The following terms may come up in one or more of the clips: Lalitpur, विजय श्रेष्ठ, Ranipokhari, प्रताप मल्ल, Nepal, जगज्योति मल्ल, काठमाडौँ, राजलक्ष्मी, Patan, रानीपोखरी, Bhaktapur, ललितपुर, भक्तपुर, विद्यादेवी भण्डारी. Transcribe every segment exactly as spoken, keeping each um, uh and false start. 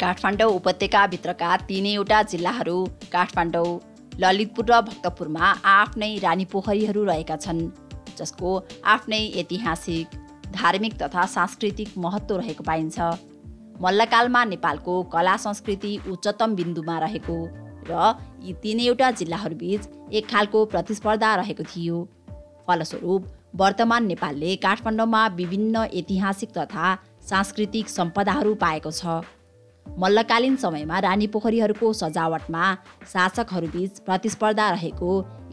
काठमाडौँ उपत्यकाभित्रका तीनैवटा जिल्लाहरू काठमाडौँ, ललितपुर र भक्तपुरमा आफ्नै रानीपोखरीहरू रहेका छन्, जसको आफ्नै ऐतिहासिक, धार्मिक तथा सांस्कृतिक महत्त्व रहेको पाइन्छ। मल्लकालमा नेपालको कला संस्कृति उच्चतम बिन्दुमा रहेको र यी तीनैवटा जिल्लाहरूबीच एक खालको प्रतिस्पर्धा रहेको थियो। फलस्वरूप वर्तमान नेपालले काठमाडौँमा विभिन्न ऐतिहासिक तथा सांस्कृतिक सम्पदाहरू पाएको छ। मल्लकालीन समयमा रानीपोखरीहरूको सजावटमा शासकहरूबीच प्रतिस्पर्धा रहेको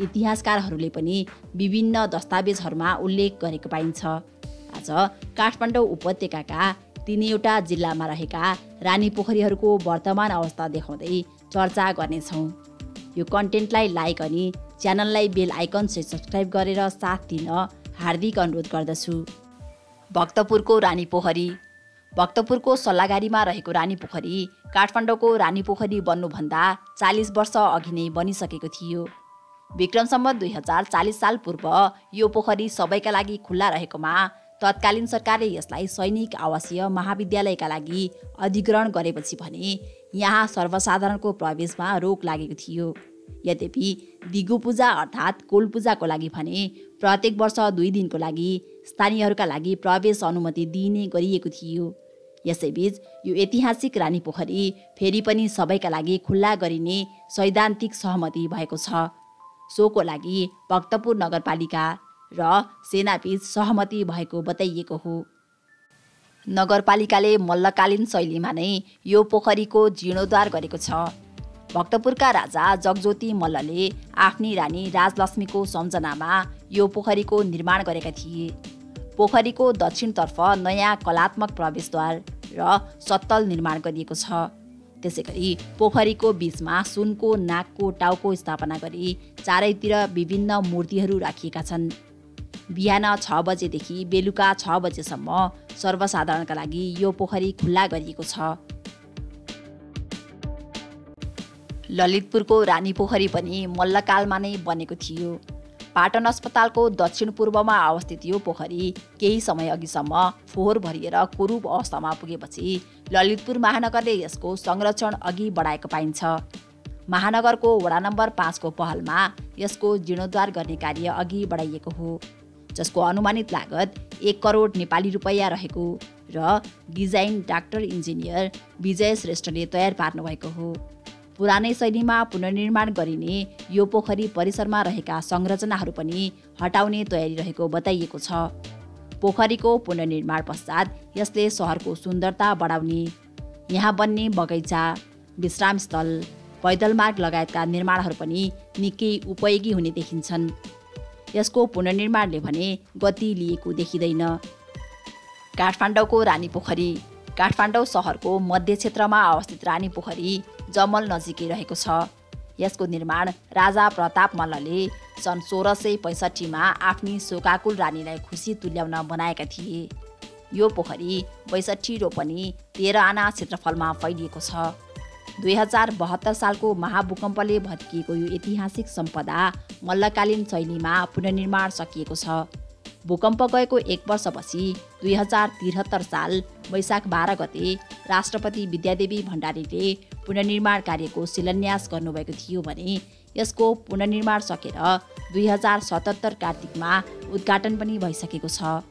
इतिहासकारहरूले पनि विभिन्न दस्तावेजहरूमा उल्लेख गरेको पाइन्छ। आज काठमाडौँ उपत्यकाका तीनैवटा जिल्लामा रहेका रानीपोखरीहरूको वर्तमान अवस्था देखाउँदै चर्चा गर्नेछौँ। यो कन्टेन्टलाई लाइक अनि च्यानललाई बेल आइकन सब्सक्राइब गरेर साथ दिन हार्दिक अनुरोध गर्दछु। भक्तपुरको रानीपोखरी। भक्तपुरको सल्लागारीमा रहेको रानीपोखरी काठमाडौँको रानीपोखरी बन्नुभन्दा चालिस वर्ष अघि नै बनिसकेको थियो। विक्रम सम्वत दुई हजार चालिस साल पूर्व यो पोखरी सबैका लागि खुल्ला रहेकोमा तत्कालीन सरकारले यसलाई सैनिक आवासीय महाविद्यालयका लागि अधिग्रहण गरेपछि भने यहाँ सर्वसाधारणको प्रवेशमा रोक लागेको थियो। यद्यपि दिगु पूजा अर्थात् कुल पूजाको लागि भने प्रत्येक वर्ष दुई दिनको लागि स्थानीयहरूका लागि प्रवेश अनुमति दिइने गरिएको थियो। यसैबीच यो ऐतिहासिक रानीपोखरी फेरि पनि सबैका लागि खुल्ला गरिने सैद्धान्तिक सहमति भएको छ। सोको लागि भक्तपुर नगरपालिका र सेनाबीच सहमति भएको बताइएको हो। नगरपालिकाले मल्लकालीन शैलीमा नै यो पोखरीको जीर्णोद्धार गरेको छ। भक्तपुरका राजा जगज्योति मल्लले आफ्नी रानी राजलक्ष्मीको सम्झनामा यो पोखरीको निर्माण गरेका थिए। पोखरीको दक्षिणतर्फ नयाँ कलात्मक प्रवेशद्वार र सत्तल निर्माण गरिएको छ। त्यसैगरी पोखरीको बीचमा सुनको नाकको टाउको स्थापना गरी चारैतिर विभिन्न मूर्तिहरू राखिएका छन्। बिहान छ बजेदेखि बेलुका छ बजेसम्म सर्वसाधारणका लागि यो पोखरी खुल्ला गरिएको छ। ललितपुरको रानीपोखरी पनि मल्लकालमा नै बनेको थियो। पाटन अस्पतालको दक्षिण पूर्वमा अवस्थित यो पोखरी केही समय अघिसम्म फोहोर भरिएर कुरूप अवस्थामा पुगेपछि ललितपुर महानगरले यसको संरक्षण अघि बढाएको पाइन्छ। महानगरको वडा नम्बर पाँचको पहलमा यसको जीर्णोद्धार गर्ने कार्य अघि बढाइएको हो, जसको अनुमानित लागत एक करोड नेपाली रुपैयाँ रहेको र डिजाइन डाक्टर इन्जिनियर विजय श्रेष्ठले तयार पार्नुभएको हो। पुरानै शैलीमा पुनर्निर्माण गरिने यो पोखरी परिसरमा रहेका संरचनाहरू पनि हटाउने तयारी रहेको बताइएको छ। पोखरीको पुनर्निर्माण पश्चात यसले सहरको सुन्दरता बढाउने, यहाँ बन्ने बगैँचा, विश्रामस्थल, पैदल मार्ग लगायतका निर्माणहरू पनि निकै उपयोगी हुने देखिन्छन्। यसको पुनर्निर्माणले भने गति लिएको देखिँदैन। काठमाडौँको रानीपोखरी। काठमाडौँ सहरको मध्य क्षेत्रमा अवस्थित रानीपोखरी जमल नजिकै रहेको छ। यसको निर्माण राजा प्रताप मल्लले सन् सोह्र सय पैँसठीमा आफ्नी शोकाकुल रानीलाई खुसी तुल्याउन बनाएका थिए। यो पोखरी बैसठी रोपनी तेह्र आना क्षेत्रफलमा फैलिएको छ। दुई हजार बहत्तर सालको महाभूकम्पले भत्किएको यो ऐतिहासिक सम्पदा मल्लकालीन शैलीमा पुनर्निर्माण सकिएको छ। भूकम्प गएको एक वर्षपछि दुई हजार त्रिहत्तर साल वैशाख बाह्र गते राष्ट्रपति विद्यादेवी भण्डारीले पुनर्निर्माण कार्यको शिलान्यास गर्नुभएको थियो भने यसको पुनर्निर्माण सकेर दुई हजार सतहत्तर कार्तिकमा उद्घाटन पनि भइसकेको छ।